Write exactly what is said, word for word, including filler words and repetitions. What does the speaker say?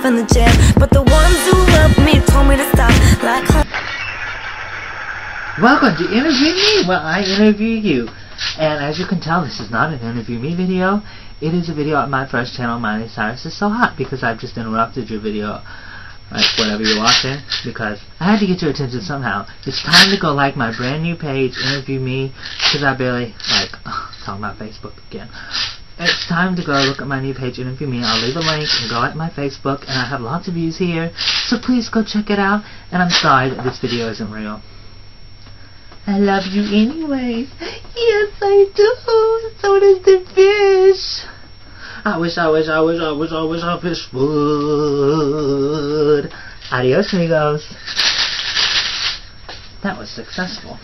off in the gym, but the ones who love me told me to stop. Like, welcome to Interview Me, where I interview you. And as you can tell, this is not an Interview Me video. It is a video on my first channel, Miley Cyrus Is So Hot, because I've just interrupted your video, like whatever you're watching, because I had to get your attention somehow. It's time to go like my brand new page, Interview Me, because I barely, like, ugh, talking about Facebook again. It's time to go look at my new page, Interview Me. I'll leave a link and go at my Facebook, and I have lots of views here, so please go check it out. And I'm sorry that this video isn't real. I love you anyways. Yes, I do. So does the fish. I wish, I wish, I wish, I wish, I wish a fish would. Adios, amigos. That was successful.